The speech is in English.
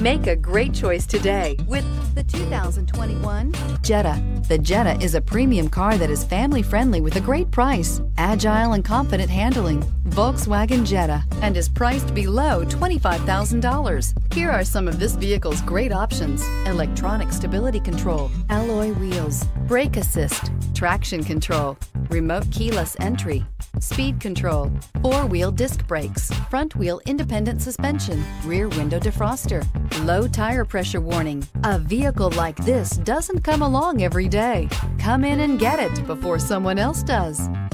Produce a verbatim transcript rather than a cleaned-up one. Make a great choice today with the two thousand twenty-one Jetta. The Jetta is a premium car that is family friendly with a great price, agile and confident handling. Volkswagen Jetta, and is priced below twenty-five thousand dollars. Here are some of this vehicle's great options: electronic stability control, alloy wheels, brake assist, traction control, remote keyless entry, speed control, four-wheel disc brakes, front-wheel independent suspension, rear window defroster, low tire pressure warning. A vehicle like this doesn't come along every day. Come in and get it before someone else does.